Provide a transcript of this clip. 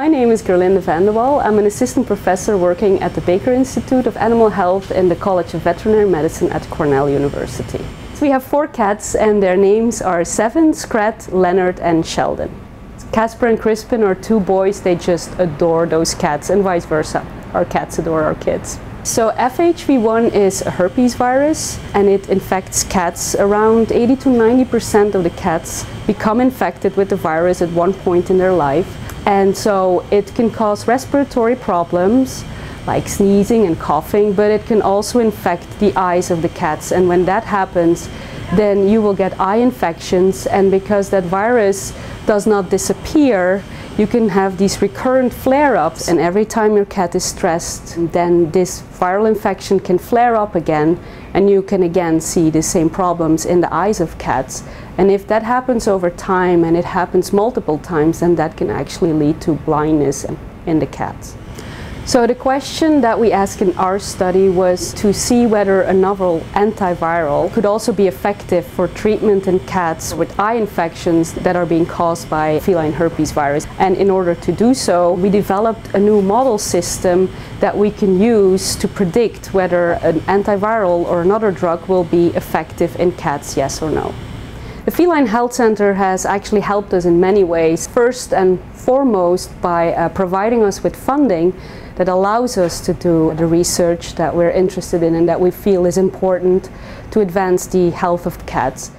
My name is Gerlinde van der Waal. I'm an assistant professor working at the Baker Institute of Animal Health in the College of Veterinary Medicine at Cornell University. So we have four cats and their names are Seven, Scrat, Leonard and Sheldon. Casper and Crispin are two boys, they just adore those cats and vice versa. Our cats adore our kids. So FHV-1 is a herpes virus and it infects cats. Around 80% to 90% of the cats become infected with the virus at one point in their life. And so it can cause respiratory problems like sneezing and coughing, but it can also infect the eyes of the cats. And when that happens, then you will get eye infections. And because that virus does not disappear, you can have these recurrent flare-ups. And every time your cat is stressed, then this viral infection can flare up again. And you can again see the same problems in the eyes of cats. And if that happens over time, and it happens multiple times, then that can actually lead to blindness in the cats. So the question that we asked in our study was to see whether a novel antiviral could also be effective for treatment in cats with eye infections that are being caused by feline herpes virus. And in order to do so, we developed a new model system that we can use to predict whether an antiviral or another drug will be effective in cats, yes or no. The Feline Health Center has actually helped us in many ways. First and foremost by providing us with funding that allows us to do the research that we're interested in and that we feel is important to advance the health of cats.